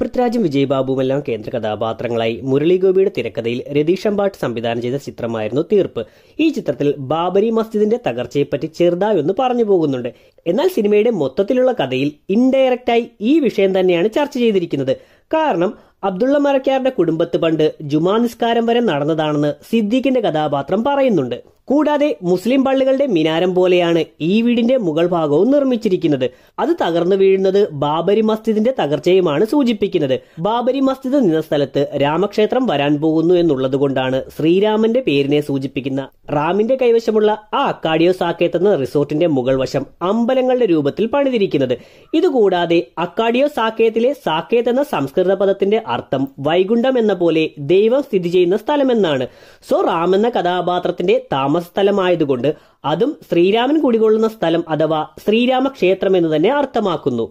പൃഥ്വിരാജും വിജയബാബുമെല്ലാം കേന്ദ്ര കഥാപാത്രങ്ങളായി. മുരളി ഗോപിയുടെ തിരക്കഥയിൽ രതീഷ് അമ്പാട്ട് സംവിധാനം ചെയ്ത ചിത്രമായിരുന്നു തീർപ്പ്. ഈ ചിത്രത്തിൽ ബാബരി മസ്ജിദിന്റെ തകർച്ചയെപ്പറ്റി ചെറുതായൊന്ന് പറഞ്ഞു പോകുന്നുണ്ട്. എന്നാൽ സിനിമയുടെ മൊത്തത്തിലുള്ള കഥയിൽ ഇൻഡയറക്റ്റായി ഈ വിഷയം തന്നെയാണ് ചർച്ച ചെയ്തിരിക്കുന്നത്. കാരണം അബ്ദുള്ള മരക്കാരുടെ കുടുംബത്ത് പണ്ട് ജുമാ നിസ്കാരം വരെ നടന്നതാണെന്ന് സിദ്ദീഖിന്റെ കഥാപാത്രം പറയുന്നുണ്ട്. കൂടാതെ മുസ്ലിം പള്ളികളുടെ മിനാരം പോലെയാണ് ഈ വീടിന്റെ മുകൾ ഭാഗവും നിർമ്മിച്ചിരിക്കുന്നത്. അത് തകർന്നു വീഴുന്നത് ബാബരി മസ്ജിദിന്റെ തകർച്ചയുമാണ് സൂചിപ്പിക്കുന്നത്. ബാബരി മസ്ജിദ് നിന്ന സ്ഥലത്ത് രാമക്ഷേത്രം വരാൻ പോകുന്നു എന്നുള്ളതുകൊണ്ടാണ് ശ്രീരാമന്റെ പേരിനെ സൂചിപ്പിക്കുന്ന റാമിന്റെ കൈവശമുള്ള ആ അക്കാഡിയോ സാക്കേത്ത് എന്ന റിസോർട്ടിന്റെ മുകൾ വശം അമ്പലങ്ങളുടെ രൂപത്തിൽ പണിതിരിക്കുന്നത്. ഇതുകൂടാതെ അക്കാഡിയോ സാക്കേത്തിലെ സാക്കേത്ത് എന്ന സംസ്കൃത പദത്തിന്റെ അർത്ഥം വൈകുണ്ഠം എന്ന പോലെ ദൈവം സ്ഥിതി ചെയ്യുന്ന സ്ഥലമെന്നാണ്. സോ റാം എന്ന കഥാപാത്രത്തിന്റെ സ്ഥലമായതുകൊണ്ട് അതും ശ്രീരാമൻ കുടികൊള്ളുന്ന സ്ഥലം അഥവാ ശ്രീരാമക്ഷേത്രം എന്ന് തന്നെ അർത്ഥമാക്കുന്നു.